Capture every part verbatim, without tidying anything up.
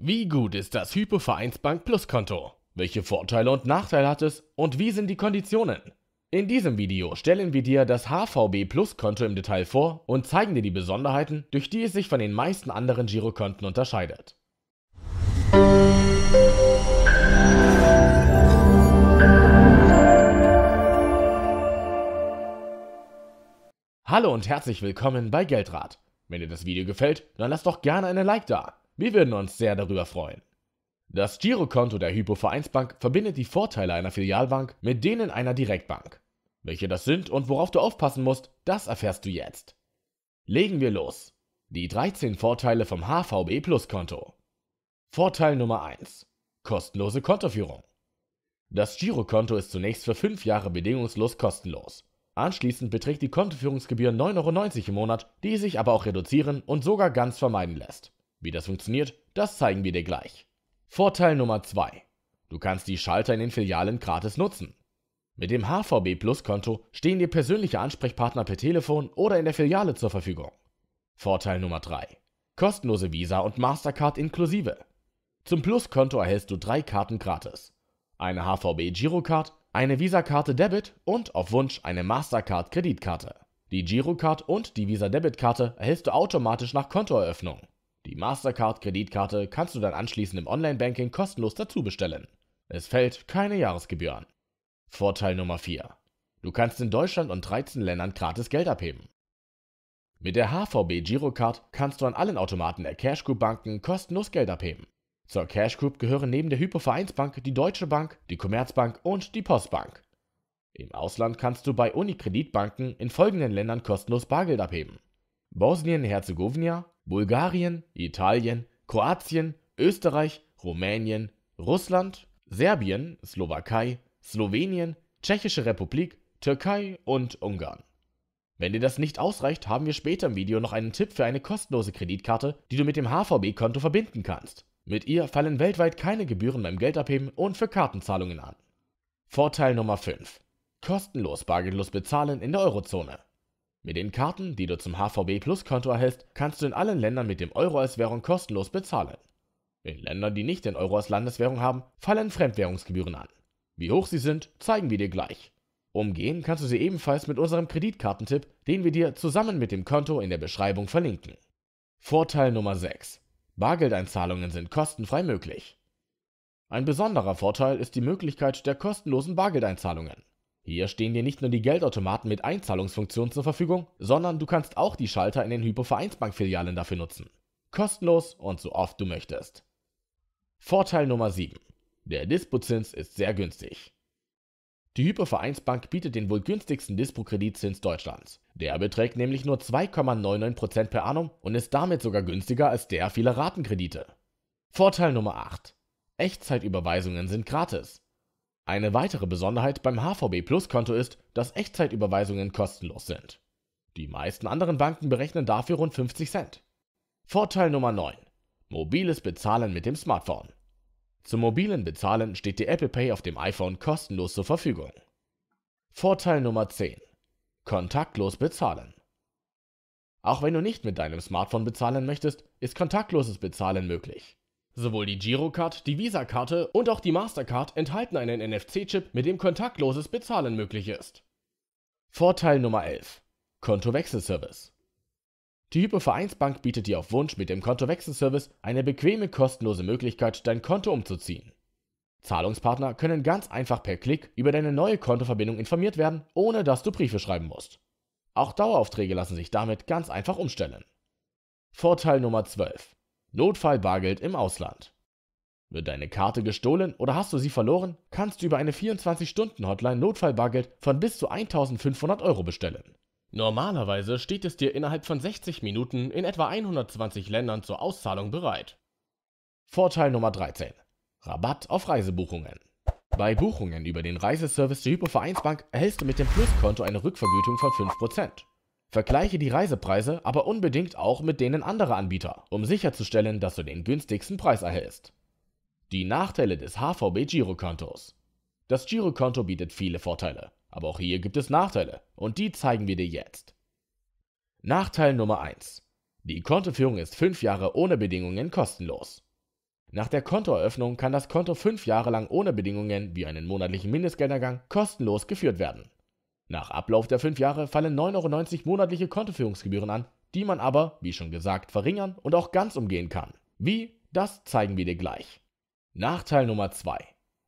Wie gut ist das HypoVereinsbank Plus Konto? Welche Vorteile und Nachteile hat es und wie sind die Konditionen? In diesem Video stellen wir dir das H V B Plus Konto im Detail vor und zeigen dir die Besonderheiten, durch die es sich von den meisten anderen Girokonten unterscheidet. Hallo und herzlich willkommen bei Geldrat. Wenn dir das Video gefällt, dann lass doch gerne einen Like da. Wir würden uns sehr darüber freuen. Das Girokonto der HypoVereinsbank verbindet die Vorteile einer Filialbank mit denen einer Direktbank. Welche das sind und worauf du aufpassen musst, das erfährst du jetzt. Legen wir los. Die dreizehn Vorteile vom H V B Plus Konto. Vorteil Nummer eins. Kostenlose Kontoführung. Das Girokonto ist zunächst für fünf Jahre bedingungslos kostenlos. Anschließend beträgt die Kontoführungsgebühr neun Euro neunzig im Monat, die sich aber auch reduzieren und sogar ganz vermeiden lässt. Wie das funktioniert, das zeigen wir dir gleich. Vorteil Nummer zwei. Du kannst die Schalter in den Filialen gratis nutzen. Mit dem H V B Plus Konto stehen dir persönliche Ansprechpartner per Telefon oder in der Filiale zur Verfügung. Vorteil Nummer drei. Kostenlose Visa und Mastercard inklusive. Zum Plus-Konto erhältst du drei Karten gratis. Eine H V B Girocard, eine Visakarte Debit und auf Wunsch eine Mastercard Kreditkarte. Die Girocard und die Visa Debitkarte erhältst du automatisch nach Kontoeröffnung. Die Mastercard-Kreditkarte kannst du dann anschließend im Online-Banking kostenlos dazu bestellen. Es fällt keine Jahresgebühr an. Vorteil Nummer vier. Du kannst in Deutschland und dreizehn Ländern gratis Geld abheben. Mit der H V B Girocard kannst du an allen Automaten der Cash Group Banken kostenlos Geld abheben. Zur Cash Group gehören neben der HypoVereinsbank die Deutsche Bank, die Commerzbank und die Postbank. Im Ausland kannst du bei Unikreditbanken in folgenden Ländern kostenlos Bargeld abheben: Bosnien-Herzegowina, Bulgarien, Italien, Kroatien, Österreich, Rumänien, Russland, Serbien, Slowakei, Slowenien, Tschechische Republik, Türkei und Ungarn. Wenn dir das nicht ausreicht, haben wir später im Video noch einen Tipp für eine kostenlose Kreditkarte, die du mit dem H V B-Konto verbinden kannst. Mit ihr fallen weltweit keine Gebühren beim Geldabheben und für Kartenzahlungen an. Vorteil Nummer fünf. Kostenlos bargeldlos bezahlen in der Eurozone. Mit den Karten, die du zum H V B Plus Konto erhältst, kannst du in allen Ländern mit dem Euro als Währung kostenlos bezahlen. In Ländern, die nicht den Euro als Landeswährung haben, fallen Fremdwährungsgebühren an. Wie hoch sie sind, zeigen wir dir gleich. Umgehen kannst du sie ebenfalls mit unserem Kreditkartentipp, den wir dir zusammen mit dem Konto in der Beschreibung verlinken. Vorteil Nummer sechs. Bargeldeinzahlungen sind kostenfrei möglich. Ein besonderer Vorteil ist die Möglichkeit der kostenlosen Bargeldeinzahlungen. Hier stehen dir nicht nur die Geldautomaten mit Einzahlungsfunktion zur Verfügung, sondern du kannst auch die Schalter in den HypoVereinsbank-Filialen dafür nutzen. Kostenlos und so oft du möchtest. Vorteil Nummer sieben. Der Dispozins ist sehr günstig. Die HypoVereinsbank bietet den wohl günstigsten Dispokreditzins Deutschlands. Der beträgt nämlich nur zwei Komma neunundneunzig Prozent per annum und ist damit sogar günstiger als der vieler Ratenkredite. Vorteil Nummer acht. Echtzeitüberweisungen sind gratis. Eine weitere Besonderheit beim H V B Plus Konto ist, dass Echtzeitüberweisungen kostenlos sind. Die meisten anderen Banken berechnen dafür rund fünfzig Cent. Vorteil Nummer neun. Mobiles Bezahlen mit dem Smartphone. Zum mobilen Bezahlen steht die Apple Pay auf dem iPhone kostenlos zur Verfügung. Vorteil Nummer zehn. Kontaktlos bezahlen. Auch wenn du nicht mit deinem Smartphone bezahlen möchtest, ist kontaktloses Bezahlen möglich. Sowohl die Girocard, die Visakarte und auch die Mastercard enthalten einen N F C-Chip, mit dem kontaktloses Bezahlen möglich ist. Vorteil Nummer elf. Kontowechselservice. Die HypoVereinsbank bietet dir auf Wunsch mit dem Kontowechselservice eine bequeme, kostenlose Möglichkeit, dein Konto umzuziehen. Zahlungspartner können ganz einfach per Klick über deine neue Kontoverbindung informiert werden, ohne dass du Briefe schreiben musst. Auch Daueraufträge lassen sich damit ganz einfach umstellen. Vorteil Nummer zwölf. Notfallbargeld im Ausland. Wird deine Karte gestohlen oder hast du sie verloren, kannst du über eine vierundzwanzig-Stunden-Hotline Notfallbargeld von bis zu eintausendfünfhundert Euro bestellen. Normalerweise steht es dir innerhalb von sechzig Minuten in etwa hundertzwanzig Ländern zur Auszahlung bereit. Vorteil Nummer dreizehn. Rabatt auf Reisebuchungen. Bei Buchungen über den Reiseservice der HypoVereinsbank erhältst du mit dem Pluskonto eine Rückvergütung von fünf Prozent. Vergleiche die Reisepreise aber unbedingt auch mit denen anderer Anbieter, um sicherzustellen, dass du den günstigsten Preis erhältst. Die Nachteile des H V B-Girokontos. Das Girokonto bietet viele Vorteile, aber auch hier gibt es Nachteile und die zeigen wir dir jetzt. Nachteil Nummer eins. Die Kontoführung ist fünf Jahre ohne Bedingungen kostenlos. Nach der Kontoeröffnung kann das Konto fünf Jahre lang ohne Bedingungen wie einen monatlichen Mindestgeldergang kostenlos geführt werden. Nach Ablauf der fünf Jahre fallen neun Euro neunzig monatliche Kontoführungsgebühren an, die man aber, wie schon gesagt, verringern und auch ganz umgehen kann. Wie? Das zeigen wir dir gleich. Nachteil Nummer zwei.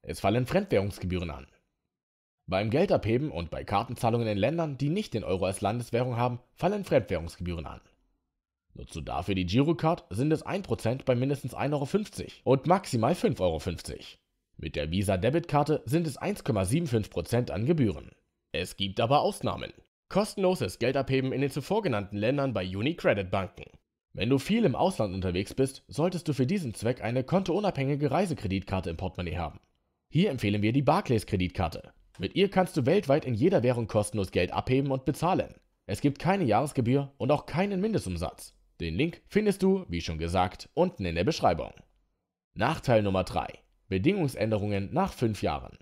Es fallen Fremdwährungsgebühren an. Beim Geldabheben und bei Kartenzahlungen in Ländern, die nicht den Euro als Landeswährung haben, fallen Fremdwährungsgebühren an. Nutzt du dafür die Girocard, sind es ein Prozent bei mindestens ein Euro fünfzig und maximal fünf Euro fünfzig. Mit der Visa-Debitkarte sind es eins Komma sieben fünf Prozent an Gebühren. Es gibt aber Ausnahmen. Kostenloses Geldabheben in den zuvor genannten Ländern bei UniCredit-Banken. Wenn du viel im Ausland unterwegs bist, solltest du für diesen Zweck eine kontounabhängige Reisekreditkarte im Portemonnaie haben. Hier empfehlen wir die Barclays-Kreditkarte. Mit ihr kannst du weltweit in jeder Währung kostenlos Geld abheben und bezahlen. Es gibt keine Jahresgebühr und auch keinen Mindestumsatz. Den Link findest du, wie schon gesagt, unten in der Beschreibung. Nachteil Nummer drei. Bedingungsänderungen nach fünf Jahren.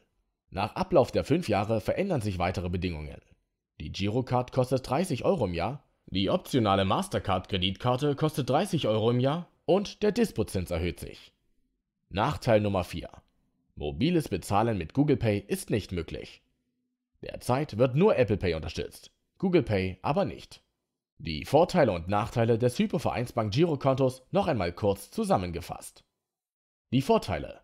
Nach Ablauf der fünf Jahre verändern sich weitere Bedingungen. Die Girocard kostet dreißig Euro im Jahr, die optionale Mastercard-Kreditkarte kostet dreißig Euro im Jahr und der Dispozins erhöht sich. Nachteil Nummer vier. Mobiles Bezahlen mit Google Pay ist nicht möglich. Derzeit wird nur Apple Pay unterstützt, Google Pay aber nicht. Die Vorteile und Nachteile des HypoVereinsbank Girokontos noch einmal kurz zusammengefasst. Die Vorteile: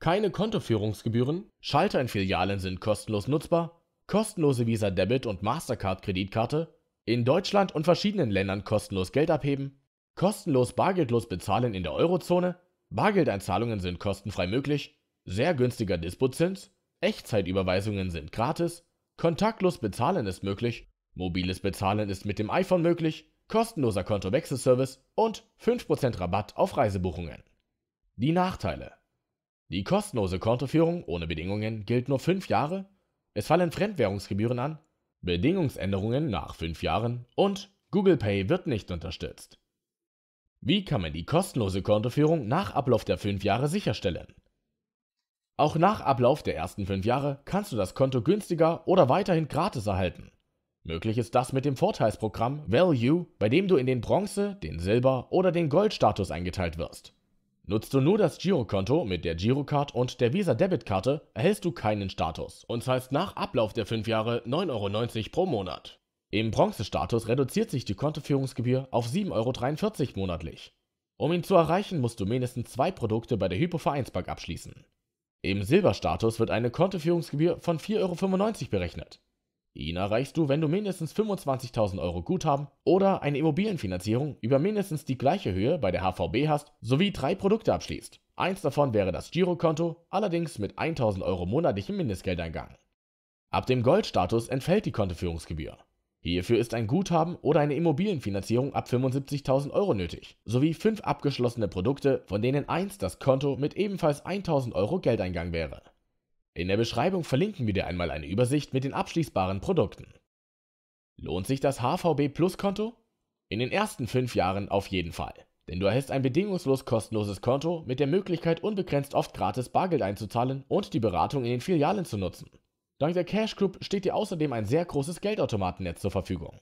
keine Kontoführungsgebühren, Schalter in Filialen sind kostenlos nutzbar, kostenlose Visa Debit- und Mastercard Kreditkarte, in Deutschland und verschiedenen Ländern kostenlos Geld abheben, kostenlos bargeldlos bezahlen in der Eurozone, Bargeldeinzahlungen sind kostenfrei möglich, sehr günstiger Dispozins, Echtzeitüberweisungen sind gratis, kontaktlos bezahlen ist möglich, mobiles Bezahlen ist mit dem iPhone möglich, kostenloser Kontowechselservice und fünf Prozent Rabatt auf Reisebuchungen. Die Nachteile: die kostenlose Kontoführung ohne Bedingungen gilt nur fünf Jahre, es fallen Fremdwährungsgebühren an, Bedingungsänderungen nach fünf Jahren und Google Pay wird nicht unterstützt. Wie kann man die kostenlose Kontoführung nach Ablauf der fünf Jahre sicherstellen? Auch nach Ablauf der ersten fünf Jahre kannst du das Konto günstiger oder weiterhin gratis erhalten. Möglich ist das mit dem Vorteilsprogramm Value, bei dem du in den Bronze-, den Silber- oder den Goldstatus eingeteilt wirst. Nutzt du nur das Girokonto mit der Girocard und der Visa-Debitkarte, erhältst du keinen Status und zahlst nach Ablauf der fünf Jahre neun Euro neunzig pro Monat. Im Bronze-Status reduziert sich die Kontoführungsgebühr auf sieben Euro dreiundvierzig monatlich. Um ihn zu erreichen, musst du mindestens zwei Produkte bei der HypoVereinsbank abschließen. Im Silberstatus wird eine Kontoführungsgebühr von vier Euro fünfundneunzig berechnet. Ihn erreichst du, wenn du mindestens fünfundzwanzigtausend Euro Guthaben oder eine Immobilienfinanzierung über mindestens die gleiche Höhe bei der H V B hast, sowie drei Produkte abschließt. Eins davon wäre das Girokonto, allerdings mit tausend Euro monatlichem Mindestgeldeingang. Ab dem Goldstatus entfällt die Kontoführungsgebühr. Hierfür ist ein Guthaben oder eine Immobilienfinanzierung ab fünfundsiebzigtausend Euro nötig, sowie fünf abgeschlossene Produkte, von denen eins das Konto mit ebenfalls tausend Euro Geldeingang wäre. In der Beschreibung verlinken wir dir einmal eine Übersicht mit den abschließbaren Produkten. Lohnt sich das H V B Plus Konto? In den ersten fünf Jahren auf jeden Fall, denn du erhältst ein bedingungslos kostenloses Konto mit der Möglichkeit, unbegrenzt oft gratis Bargeld einzuzahlen und die Beratung in den Filialen zu nutzen. Dank der Cash Group steht dir außerdem ein sehr großes Geldautomatennetz zur Verfügung.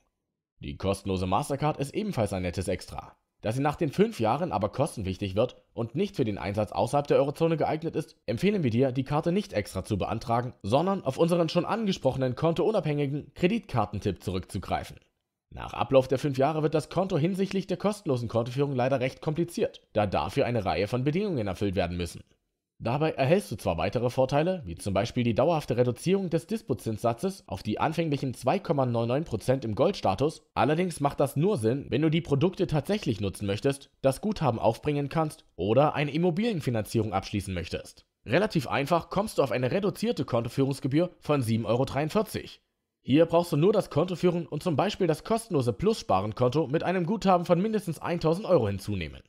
Die kostenlose Mastercard ist ebenfalls ein nettes Extra. Da sie nach den fünf Jahren aber kostenpflichtig wird und nicht für den Einsatz außerhalb der Eurozone geeignet ist, empfehlen wir dir, die Karte nicht extra zu beantragen, sondern auf unseren schon angesprochenen kontounabhängigen Kreditkartentipp zurückzugreifen. Nach Ablauf der fünf Jahre wird das Konto hinsichtlich der kostenlosen Kontoführung leider recht kompliziert, da dafür eine Reihe von Bedingungen erfüllt werden müssen. Dabei erhältst du zwar weitere Vorteile, wie zum Beispiel die dauerhafte Reduzierung des Dispozinssatzes auf die anfänglichen zwei Komma neunundneunzig Prozent im Goldstatus, allerdings macht das nur Sinn, wenn du die Produkte tatsächlich nutzen möchtest, das Guthaben aufbringen kannst oder eine Immobilienfinanzierung abschließen möchtest. Relativ einfach kommst du auf eine reduzierte Kontoführungsgebühr von sieben Euro dreiundvierzig. Hier brauchst du nur das Konto führen und zum Beispiel das kostenlose Plus-Sparenkonto mit einem Guthaben von mindestens tausend Euro hinzunehmen.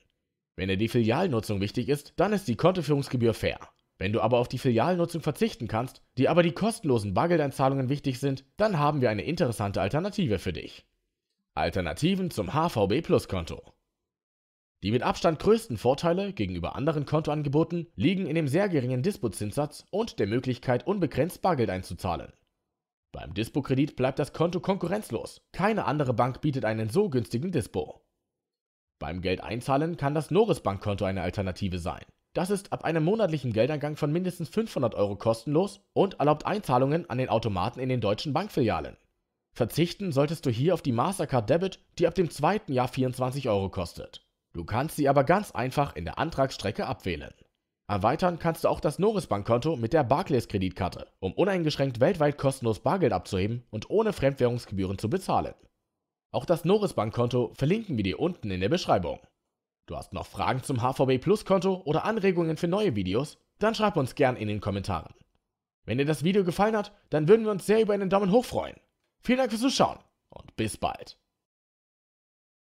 Wenn dir die Filialnutzung wichtig ist, dann ist die Kontoführungsgebühr fair. Wenn du aber auf die Filialnutzung verzichten kannst, dir aber die kostenlosen Bargeldeinzahlungen wichtig sind, dann haben wir eine interessante Alternative für dich. Alternativen zum H V B Plus Konto. Die mit Abstand größten Vorteile gegenüber anderen Kontoangeboten liegen in dem sehr geringen Dispozinssatz und der Möglichkeit, unbegrenzt Bargeld einzuzahlen. Beim Dispokredit bleibt das Konto konkurrenzlos. Keine andere Bank bietet einen so günstigen Dispo. Beim Geldeinzahlen kann das Norisbank-Konto eine Alternative sein, Das ist ab einem monatlichen Geldeingang von mindestens fünfhundert Euro kostenlos und erlaubt Einzahlungen an den Automaten in den deutschen Bankfilialen. Verzichten solltest du hier auf die Mastercard Debit, die ab dem zweiten Jahr vierundzwanzig Euro kostet. Du kannst sie aber ganz einfach in der Antragsstrecke abwählen. Erweitern kannst du auch das Norisbank-Konto mit der Barclays-Kreditkarte, um uneingeschränkt weltweit kostenlos Bargeld abzuheben und ohne Fremdwährungsgebühren zu bezahlen. Auch das Norisbank-Konto verlinken wir dir unten in der Beschreibung. Du hast noch Fragen zum H V B Plus Konto oder Anregungen für neue Videos? Dann schreib uns gern in den Kommentaren. Wenn dir das Video gefallen hat, dann würden wir uns sehr über einen Daumen hoch freuen. Vielen Dank fürs Zuschauen und bis bald.